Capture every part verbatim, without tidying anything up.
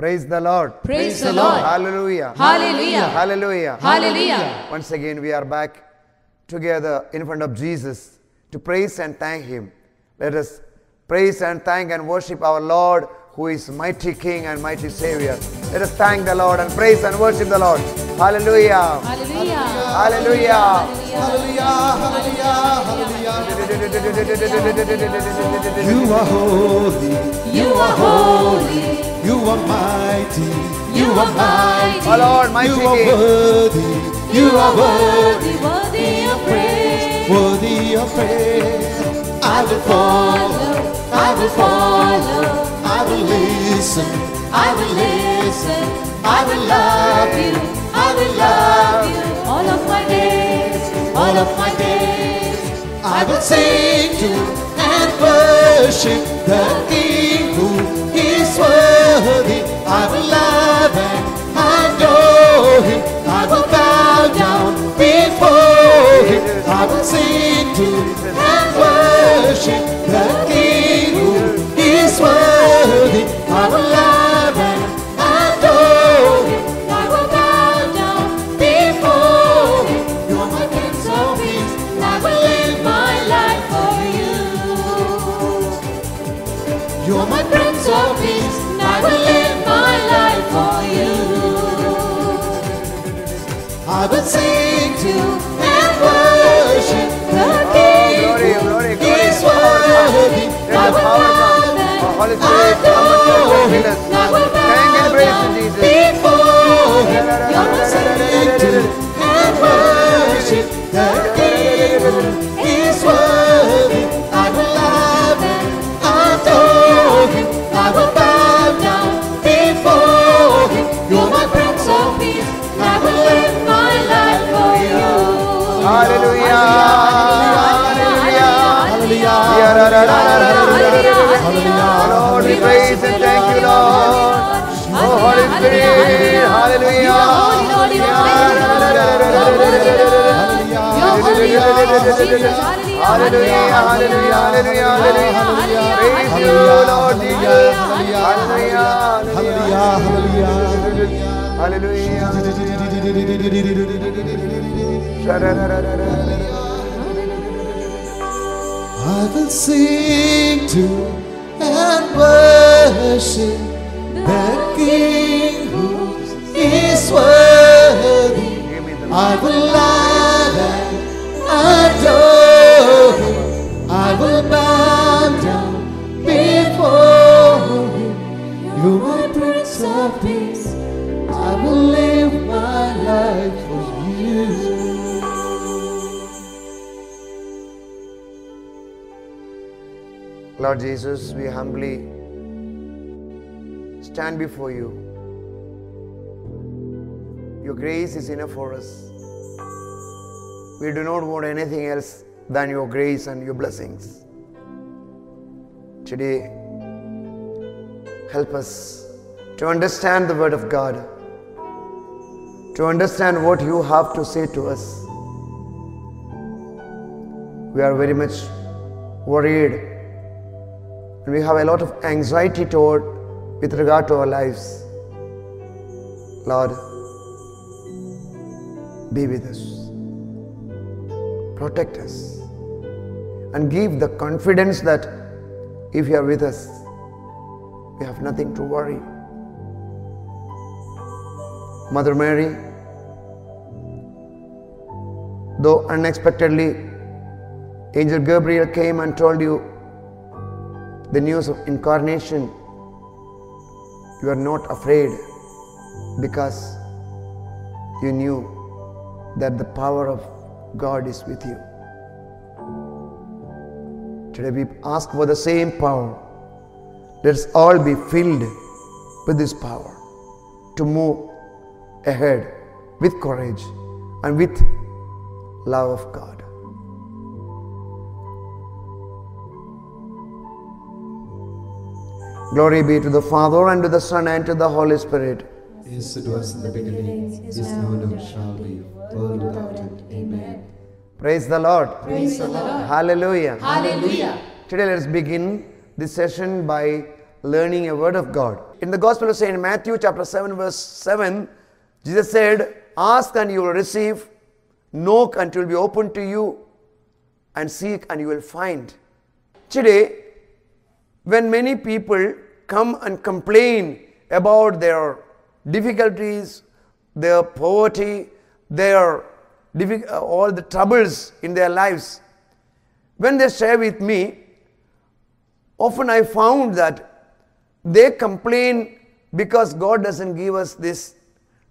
Praise the Lord. Praise the Lord. Hallelujah. Hallelujah. Hallelujah. Hallelujah. Once again, we are back together in front of Jesus to praise and thank Him. Let us praise and thank and worship our Lord, who is mighty King and mighty Savior. Let us thank the Lord and praise and worship the Lord. Hallelujah. Hallelujah. Hallelujah. Hallelujah. Hallelujah. You are holy. You are holy. You are mighty. You are mighty. Oh Lord, mighty King. You are worthy. You are worthy. Worthy of praise. Worthy of praise. I will follow. I will follow. I will listen. I will listen. I will love you. I will love you. All of my days. All of my days. I will sing to and worship the King who is worthy. I will love and adore Him. I will bow down before Him. I will sing to and worship the King who is worthy. I will love and adore Him. I will bow down before Him. You're my Prince of Peace. I will live my life for You. You're my Prince of Peace. I will live my life for You. I will sing to and worship the King. He's worthy. I will bow and adore Him. I will bow down before Him. I will sing to and worship the King. He's worthy. I will love and adore Him. I will bow. Hallelujah. Hallelujah. Hallelujah. Lord, we praise and thank You, Lord. Oh, Holy Spirit. Hallelujah. Hallelujah, hallelujah, hallelujah, hallelujah. Praise You, Lord Jesus. Hallelujah, hallelujah, hallelujah, hallelujah. I will sing to and worship the King who is worthy. I will love and adore. I will bow down before Him. You are Prince of Peace. I will live my life for You. Lord Jesus, we humbly stand before You. Your grace is enough for us. We do not want anything else than Your grace and Your blessings. Today, help us to understand the Word of God, to understand what You have to say to us. We are very much worried and we have a lot of anxiety toward with regard to our lives. Lord, be with us. Protect us and give the confidence that if You are with us, we have nothing to worry. Mother Mary, though unexpectedly, Angel Gabriel came and told you the news of incarnation, you are not afraid because you knew that the power of God is with you. Today we ask for the same power. Let us all be filled with this power to move ahead with courage and with love of God. Glory be to the Father, and to the Son, and to the Holy Spirit. Yes, it was in the beginning, is now, and shall be, world without end. Amen. Praise the Lord. Praise the Lord. Hallelujah. Hallelujah. Today let us begin this session by learning a word of God. In the Gospel of Saint Matthew chapter seven verse seven, Jesus said, ask and you will receive, knock and it will be opened to you, and seek and you will find. Today, when many people come and complain about their difficulties, their poverty, their all the troubles in their lives, when they share with me, often I found that they complain because God doesn't give us this,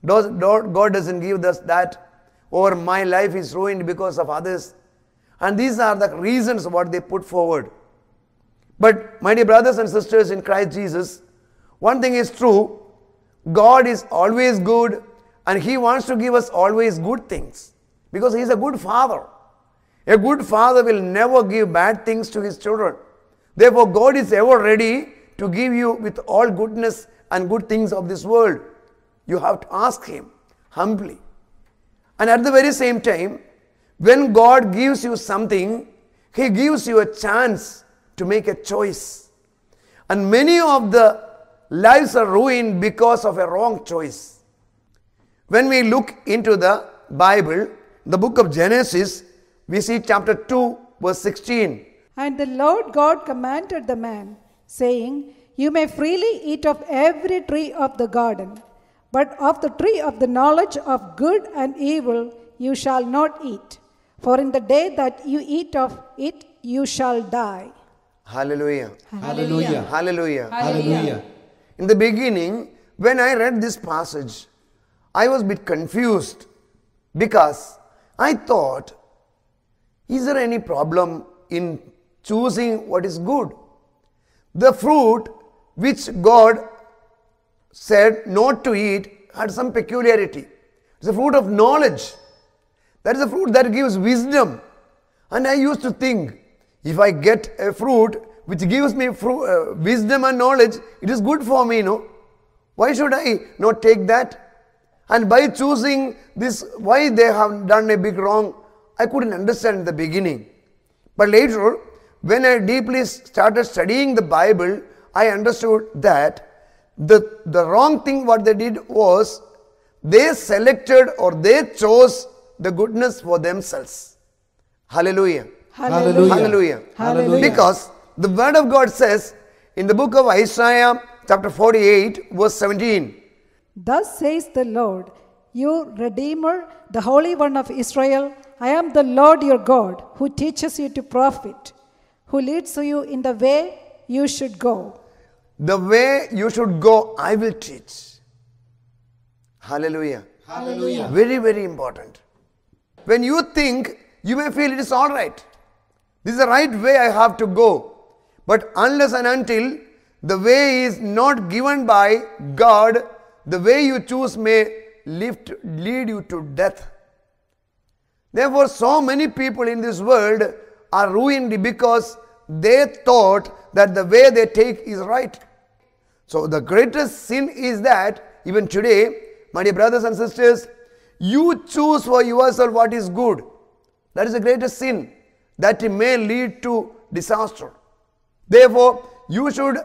God doesn't give us that, or my life is ruined because of others. And these are the reasons what they put forward. But my dear brothers and sisters in Christ Jesus, one thing is true, God is always good and He wants to give us always good things because He is a good Father. A good Father will never give bad things to His children. Therefore, God is ever ready to give you with all goodness and good things of this world. You have to ask Him humbly. And at the very same time, when God gives you something, He gives you a chance to make a choice. And many of the lives are ruined because of a wrong choice. When we look into the Bible, the book of Genesis, we see chapter two, verse sixteen. And the Lord God commanded the man, saying, you may freely eat of every tree of the garden, but of the tree of the knowledge of good and evil you shall not eat, for in the day that you eat of it you shall die. Hallelujah. Hallelujah. Hallelujah. Hallelujah. In the beginning, when I read this passage, I was a bit confused because I thought, is there any problem in choosing what is good? The fruit which God said not to eat had some peculiarity. It's a fruit of knowledge. That is a fruit that gives wisdom. And I used to think, if I get a fruit which gives me fru uh, wisdom and knowledge, it is good for me, no? Why should I not take that? And by choosing this, why they have done a big wrong, I couldn't understand in the beginning. But later, when I deeply started studying the Bible, I understood that the, the wrong thing what they did was they selected or they chose the goodness for themselves. Hallelujah. Hallelujah. Hallelujah. Hallelujah. Because the Word of God says in the book of Isaiah chapter forty-eight verse seventeen. Thus says the Lord, your Redeemer, the Holy One of Israel, I am the Lord your God who teaches you to profit, who leads you in the way you should go. The way you should go, I will teach. Hallelujah. Hallelujah. Very, very important. When you think, you may feel it is all right. This is the right way I have to go. But unless and until the way is not given by God, the way you choose may lift, lead you to death. Therefore, so many people in this world are ruined because they thought that the way they take is right. So the greatest sin is that even today, my dear brothers and sisters, you choose for yourself what is good. That is the greatest sin that may lead to disaster. Therefore, you should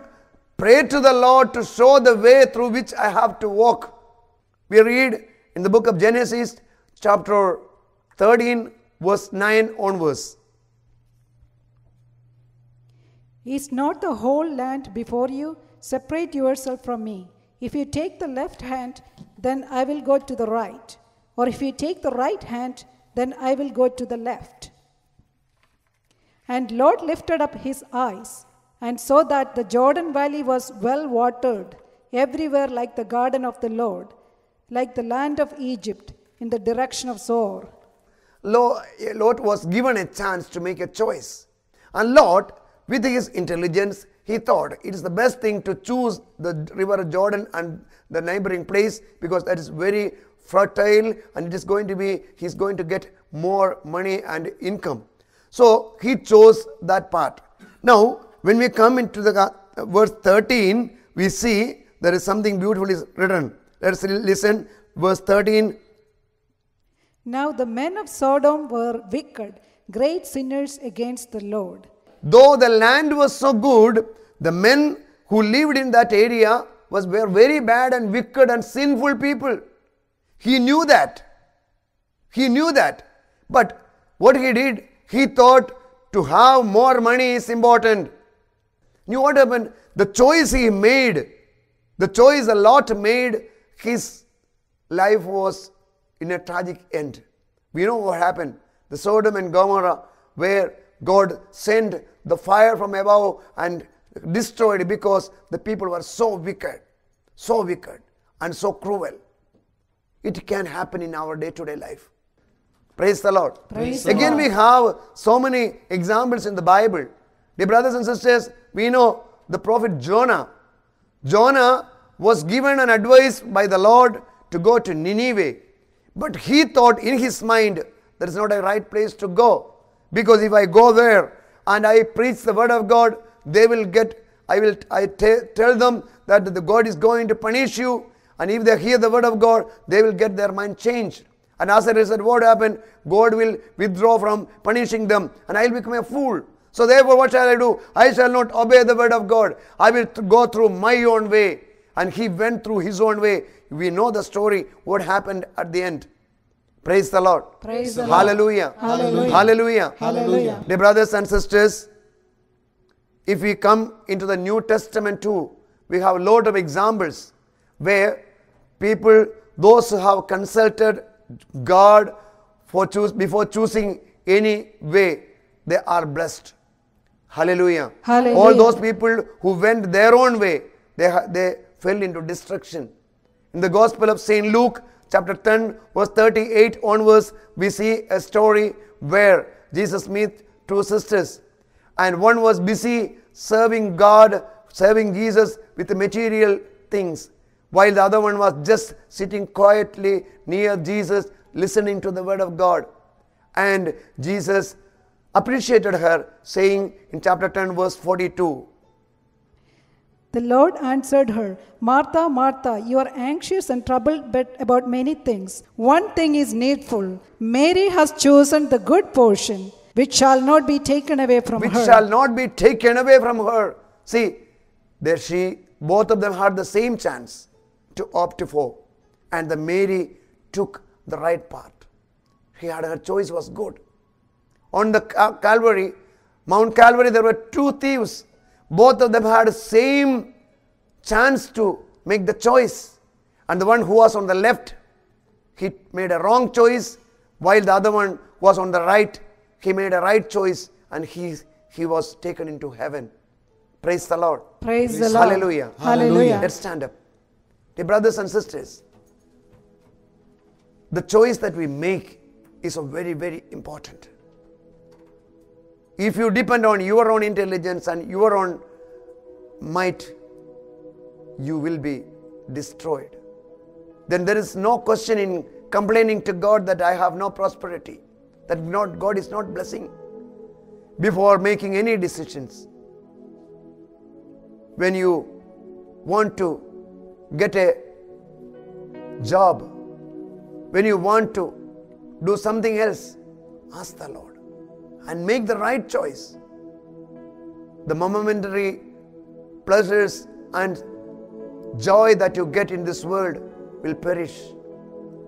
pray to the Lord to show the way through which I have to walk. We read in the book of Genesis chapter thirteen verse nine onwards. Is not the whole land before you? Separate yourself from me. If you take the left hand, then I will go to the right. Or if you take the right hand, then I will go to the left. And Lot lifted up his eyes, and saw that the Jordan Valley was well watered, everywhere like the garden of the Lord, like the land of Egypt, in the direction of Zoar. Lot was given a chance to make a choice. And Lot, with his intelligence, he thought it is the best thing to choose the river Jordan and the neighboring place because that is very fertile and it is going to be, he is going to get more money and income. So he chose that part. Now, when we come into the uh, verse thirteen, we see there is something beautiful is written. Let's listen, verse thirteen. Now the men of Sodom were wicked, great sinners against the Lord. Though the land was so good, the men who lived in that area was, were very bad and wicked and sinful people. He knew that. He knew that. But what he did, he thought to have more money is important. You know what happened? The choice he made, the choice the Lot made, his life was in a tragic end. We know what happened. The Sodom and Gomorrah, where God sent the fire from above and destroyed because the people were so wicked, so wicked and so cruel. It can happen in our day-to-day life. Praise the Lord. Praise Again, the Lord. We have so many examples in the Bible. Dear brothers and sisters, we know the prophet Jonah. Jonah was given an advice by the Lord to go to Nineveh. But he thought in his mind, that is not a right place to go. Because if I go there and I preach the word of God, they will get, I will I tell them that the God is going to punish you. And if they hear the word of God, they will get their mind changed. And as a result, what happened? God will withdraw from punishing them. And I will become a fool. So therefore, what shall I do? I shall not obey the word of God. I will th go through my own way. And he went through his own way. We know the story, what happened at the end. Praise the Lord. Praise the Hallelujah. Lord. Hallelujah. Hallelujah. Hallelujah. Dear brothers and sisters, if we come into the New Testament too, we have a lot of examples where people, those who have consulted God for choose, before choosing any way, they are blessed. Hallelujah. Hallelujah. All those people who went their own way, they, they fell into destruction. In the Gospel of Saint Luke, chapter ten, verse thirty-eight onwards, we see a story where Jesus meets two sisters. And one was busy serving God, serving Jesus with material things, while the other one was just sitting quietly near Jesus, listening to the word of God. And Jesus appreciated her, saying in chapter ten, verse forty-two, "The Lord answered her, Martha, Martha, you are anxious and troubled but about many things. One thing is needful. Mary has chosen the good portion, which shall not be taken away from her. Which shall not be taken away from her." See, there she, both of them had the same chance to opt for. And the Mary took the right path. She had, her choice was good. On the Calvary, Mount Calvary, there were two thieves. Both of them had the same chance to make the choice. And the one who was on the left, he made a wrong choice, while the other one was on the right. He made a right choice and he, he was taken into heaven. Praise the Lord. Praise the Lord. Hallelujah. Hallelujah. Let's stand up. Dear brothers and sisters, the choice that we make is very, very important. If you depend on your own intelligence and your own might, you will be destroyed. Then there is no question in complaining to God that I have no prosperity, that not, God is not blessing, before making any decisions. When you want to get a job, when you want to do something else, ask the Lord and make the right choice. The momentary pleasures and joy that you get in this world will perish.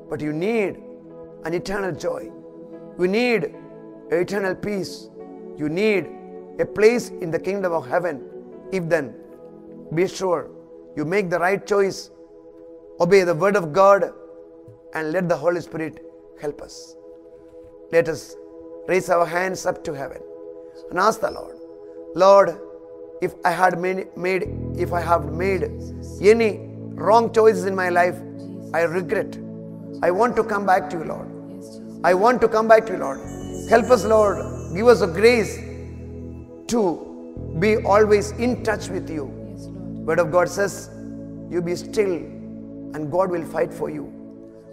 But you need an eternal joy. You need eternal peace. You need a place in the kingdom of heaven. If then, be sure you make the right choice, obey the word of God, and let the Holy Spirit help us. Let us raise our hands up to heaven and ask the Lord, Lord, if I had made, made, if I have made any wrong choices in my life, I regret. I want to come back to you, Lord. I want to come back to you, Lord. Help us, Lord. Give us the grace to be always in touch with you. Word of God says, you be still and God will fight for you.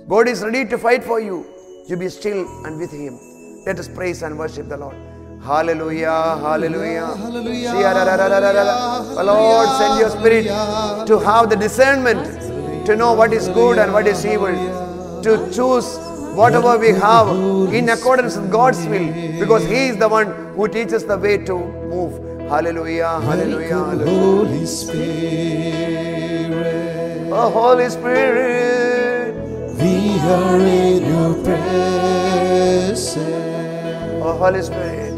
God is ready to fight for you. You be still and with him. Let us praise and worship the Lord. Hallelujah, hallelujah, hallelujah. The Lord, send your spirit to have the discernment, to know what is good and what is evil, to choose whatever we have in accordance with God's will, because he is the one who teaches the way to move. Hallelujah, hallelujah, hallelujah. Holy Spirit. Oh, Holy Spirit. We are in your presence. Oh, Holy Spirit.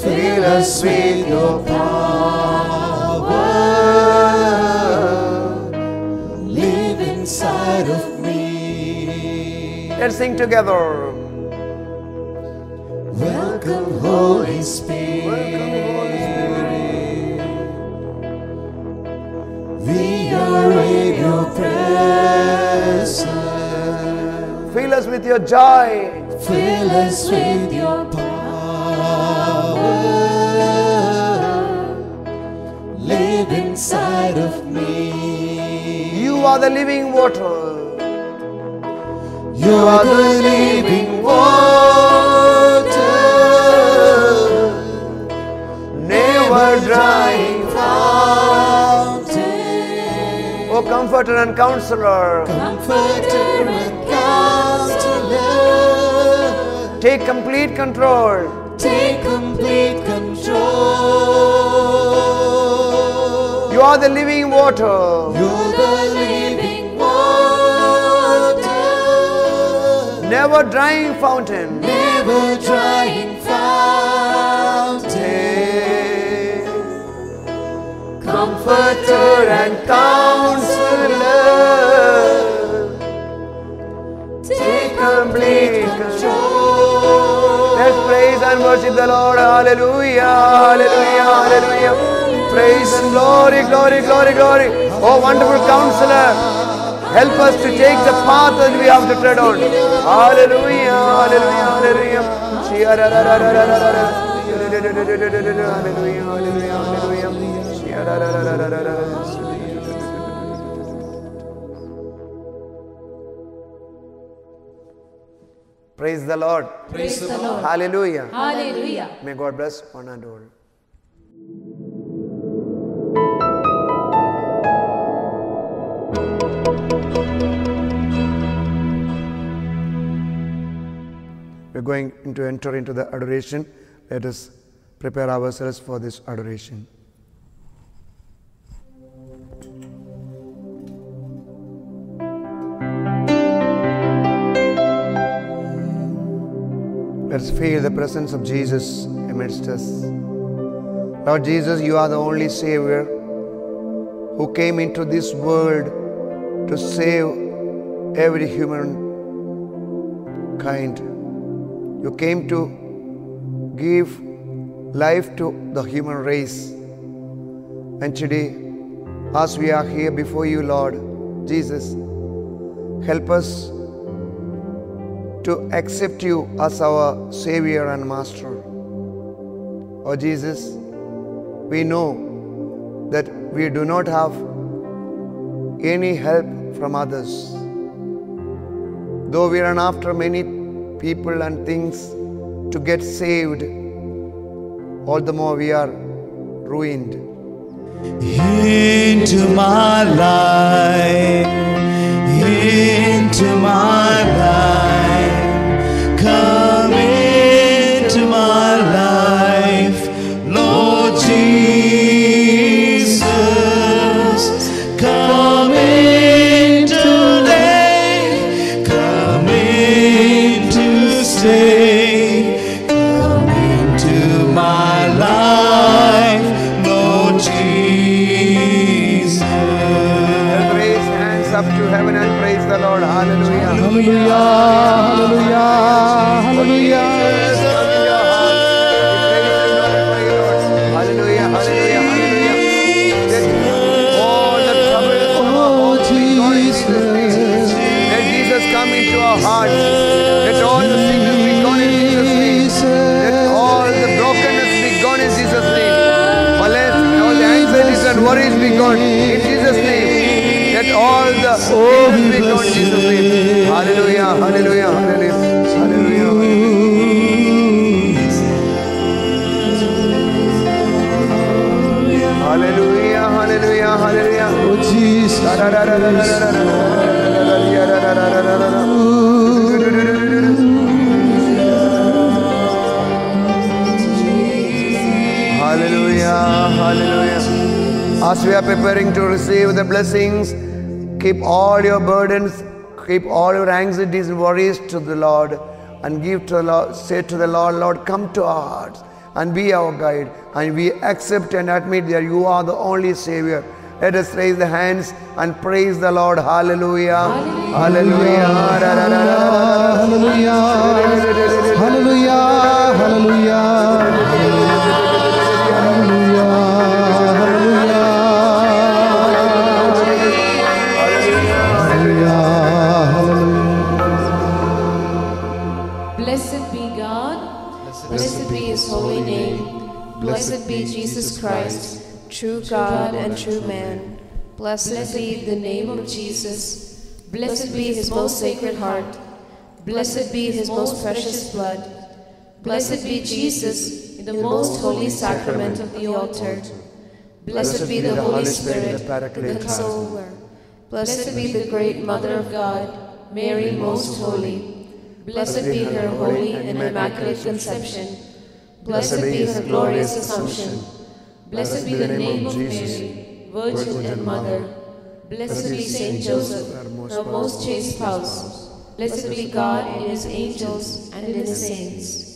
Fill us with your power. Live inside of me. Let's sing together. Welcome, Holy Spirit. Welcome, Holy Spirit. We are in your presence. Fill us with your joy. Fill us with your power. Live inside of me. You are the living water. You are the living water. Never drying fountain. Oh, comforter and counselor. Comforter and counselor. Take complete control. Take complete control. You are the living water. You're the living water. Never drying fountain. Never drying fountain. Comforter and counselor, take complete control. Let's praise and worship the Lord. Hallelujah, hallelujah, hallelujah. Praise and glory, glory, glory, glory. Oh, wonderful counselor, help us to take the path that we have to tread on. Hallelujah, hallelujah, hallelujah. Hallelujah, hallelujah, hallelujah. Praise the Lord. Praise the Lord. Hallelujah. Hallelujah. May God bless one and all. We're going to enter into the adoration. Let us prepare ourselves for this adoration. Let's feel the presence of Jesus amidst us. Lord Jesus, you are the only Savior who came into this world to save every human kind. You came to give life to the human race. And today, as we are here before you, Lord Jesus, help us to accept you as our Savior and Master. Oh Jesus, we know that we do not have any help from others. Though we run after many people and things to get saved, all the more we are ruined. Into my life, into my life. Come into my life, Lord Jesus. Come in today, come in to stay. Come into my life, Lord Jesus. Raise hands up to heaven and praise the Lord. Hallelujah. Hallelujah. Hallelujah. In Jesus' name, let all the things be gone in Jesus' name. Hallelujah, hallelujah, hallelujah, hallelujah. Hallelujah, hallelujah, hallelujah. Oh Jesus. Hallelujah. As we are preparing to receive the blessings, keep all your burdens, keep all your anxieties and worries to the Lord, and give to the Lord, say to the Lord, Lord, come to our hearts and be our guide, and we accept and admit that you are the only Savior. Let us raise the hands and praise the Lord. Hallelujah. Hallelujah. Hallelujah. Hallelujah. Hallelujah. Blessed be Jesus Christ, true God and true man. Blessed be the name of Jesus. Blessed be his most sacred heart. Blessed be his most precious blood. Blessed be Jesus in the most holy sacrament of the altar. Blessed be the Holy Spirit, the Consoler. Blessed be the great Mother of God, Mary most holy. Blessed be her holy and immaculate conception. Blessed be her glorious Assumption. Blessed be the name of Mary, Virgin and Mother. Blessed be Saint Joseph, her most chaste spouse. Blessed be God in his angels and in his saints.